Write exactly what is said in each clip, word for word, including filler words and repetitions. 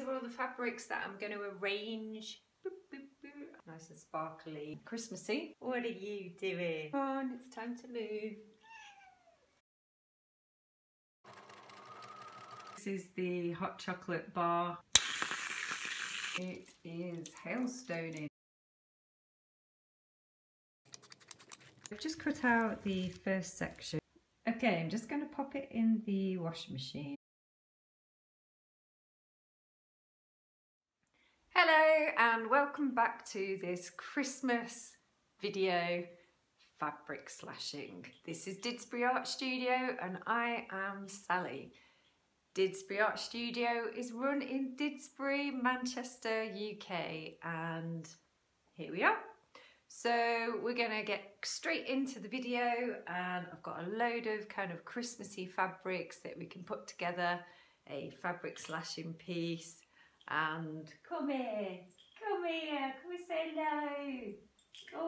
these are all the fabrics that I'm going to arrange. Boop, boop, boop. Nice and sparkly. Christmassy. What are you doing? Come on, it's time to move. This is the hot chocolate bar. It is hailstoning. I've just cut out the first section. Okay, I'm just going to pop it in the washing machine. Hello and welcome back to this Christmas video fabric slashing. This is Didsbury Art Studio and I am Sally. Didsbury Art Studio is run in Didsbury, Manchester, U K, and here we are. So we're gonna get straight into the video and I've got a load of kind of Christmassy fabrics that we can put together, a fabric slashing piece, and come here, come here, come and say hello,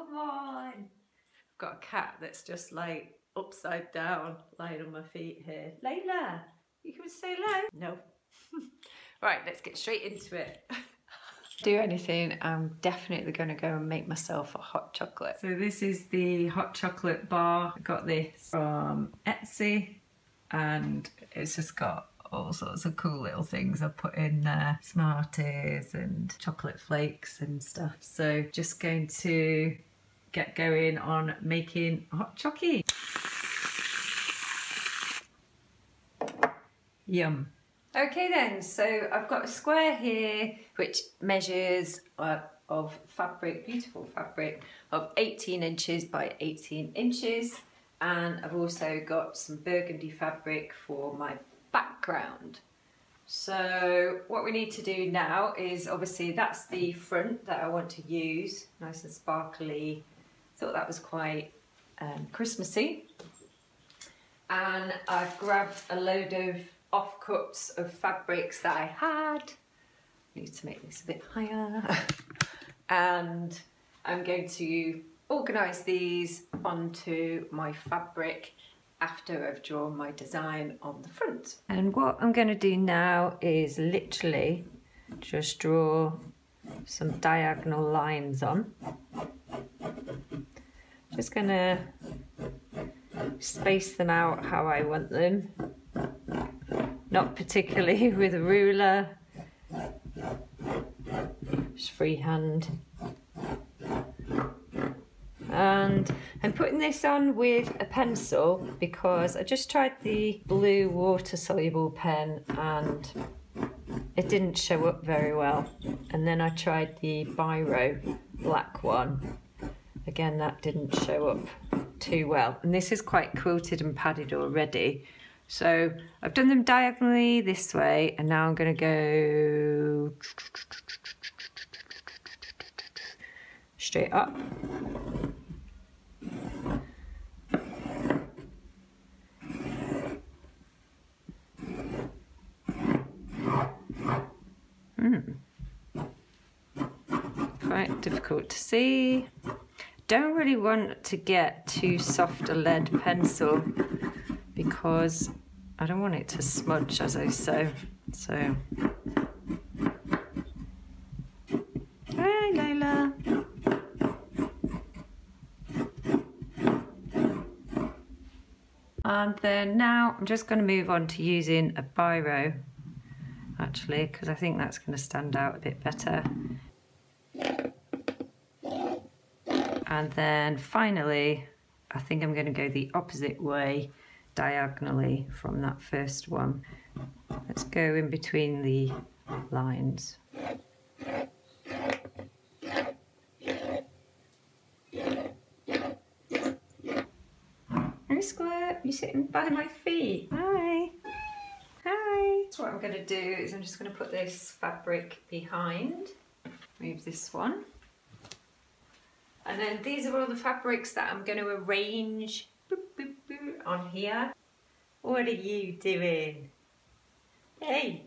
come on. I've got a cat that's just like upside down, lying on my feet here. Layla, you come and say hello? No. Right, let's get straight into it. Do anything, I'm definitely going to go and make myself a hot chocolate. So this is the hot chocolate bar. I got this from Etsy and it's just got all sorts of cool little things I put in there. Smarties and chocolate flakes and stuff. So just going to get going on making hot chocky. Yum. Okay then, so I've got a square here which measures uh, of fabric, beautiful fabric, of eighteen inches by eighteen inches, and I've also got some burgundy fabric for my background. So what we need to do now is, obviously that's the front that I want to use, nice and sparkly. Thought that was quite um, Christmassy, and I've grabbed a load of offcuts of fabrics that I had. Need to make this a bit higher. And I'm going to organise these onto my fabric after I've drawn my design on the front. And what I'm going to do now is literally just draw some diagonal lines on. Just going to space them out how I want them. Not particularly with a ruler, just freehand. And I'm putting this on with a pencil because I just tried the blue water-soluble pen and it didn't show up very well. And then I tried the Biro black one. Again, that didn't show up too well. And this is quite quilted and padded already. So I've done them diagonally this way, and now I'm going to go straight up. Mm. Quite difficult to see. Don't really want to get too soft a lead pencil because I don't want it to smudge as I sew, so. Hi Layla. And then now I'm just going to move on to using a Biro, actually, because I think that's going to stand out a bit better. And then finally, I think I'm going to go the opposite way, diagonally from that first one. Let's go in between the lines. Hey Squirt, you're sitting by my feet. Hi. Hi. So what I'm going to do is I'm just going to put this fabric behind. Move this one. And then these are all the fabrics that I'm going to arrange on here. What are you doing? Hey,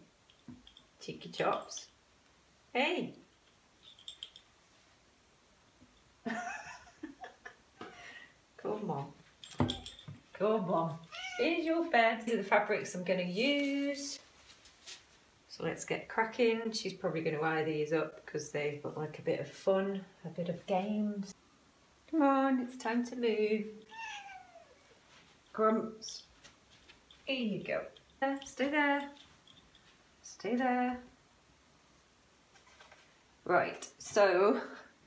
cheeky chops. Hey. Come on. Come on. Here's your bed. These are the fabrics I'm going to use. So let's get cracking. She's probably going to eye these up because they look like a bit of fun, a bit of games. Come on, it's time to move. Grumps. Here you go. There, stay there. Stay there. Right, so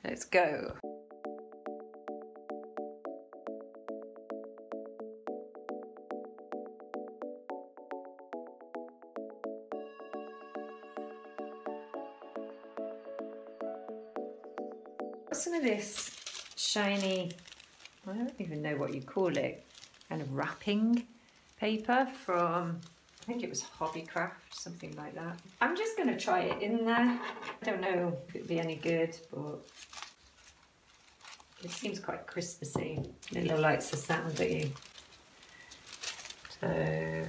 let's go. Some of this shiny, I don't even know what you call it, kind of wrapping paper from, I think it was Hobbycraft, something like that. I'm just going to try it in there. I don't know if it'd be any good, but it seems quite Christmassy. Layla likes the sound, don't you? So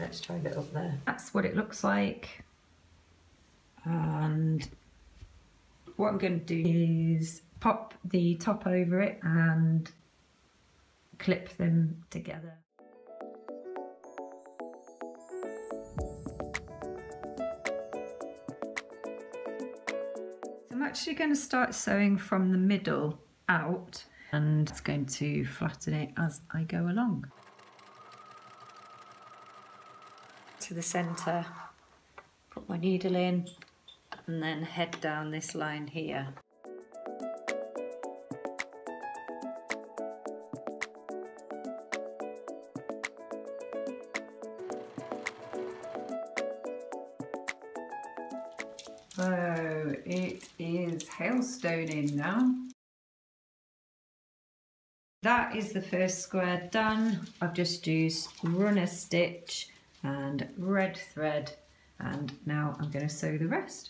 let's try a bit up there. That's what it looks like. And what I'm going to do is pop the top over it and clip them together. So I'm actually going to start sewing from the middle out, and it's going to flatten it as I go along. To the centre, put my needle in, and then head down this line here. So it is hailstone in now. That is the first square done. I've just used runner stitch and red thread, and now I'm going to sew the rest.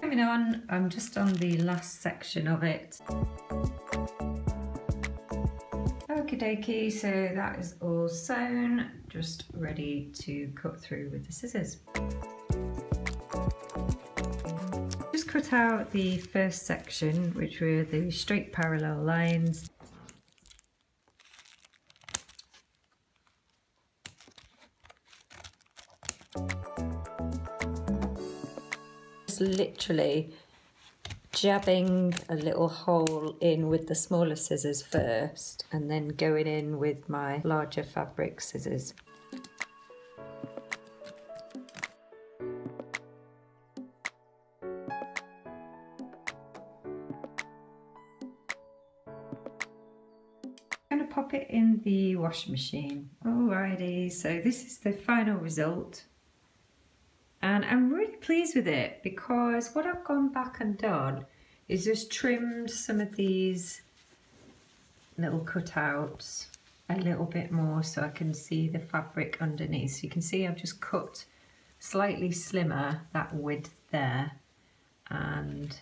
Moving on, I'm just on the last section of it. Okie dokie, so that is all sewn, just ready to cut through with the scissors. Just cut out the first section, which were the straight parallel lines. Literally jabbing a little hole in with the smaller scissors first, and then going in with my larger fabric scissors. I'm going to pop it in the washing machine. Alrighty, so this is the final result. And I'm really pleased with it, because what I've gone back and done is just trimmed some of these little cutouts a little bit more so I can see the fabric underneath. So you can see I've just cut slightly slimmer that width there and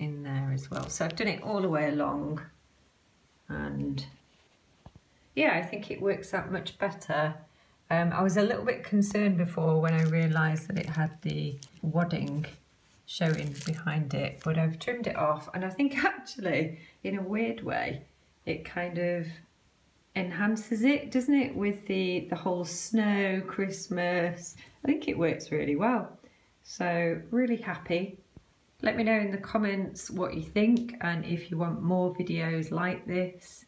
in there as well. So I've done it all the way along, and yeah, I think it works out much better. Um, I was a little bit concerned before when I realised that it had the wadding showing behind it, but I've trimmed it off, and I think actually, in a weird way, it kind of enhances it, doesn't it, with the, the whole snow, Christmas. I think it works really well. So, really happy. Let me know in the comments what you think, and if you want more videos like this.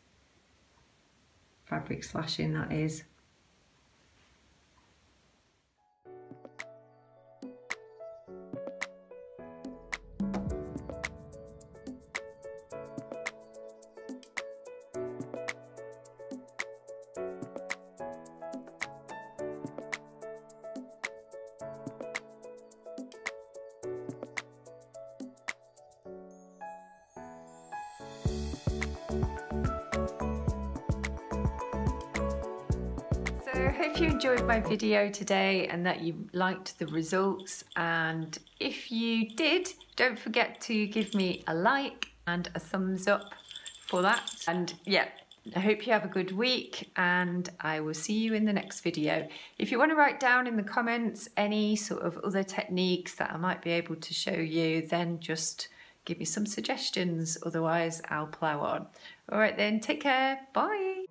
Fabric slashing, that is. I hope you enjoyed my video today and that you liked the results, and if you did, Don't forget to give me a like and a thumbs up for that. And yeah, I hope you have a good week and I will see you in the next video. If you want to write down in the comments any sort of other techniques that I might be able to show you, then just give me some suggestions. Otherwise, I'll plow on. All right then, take care. Bye.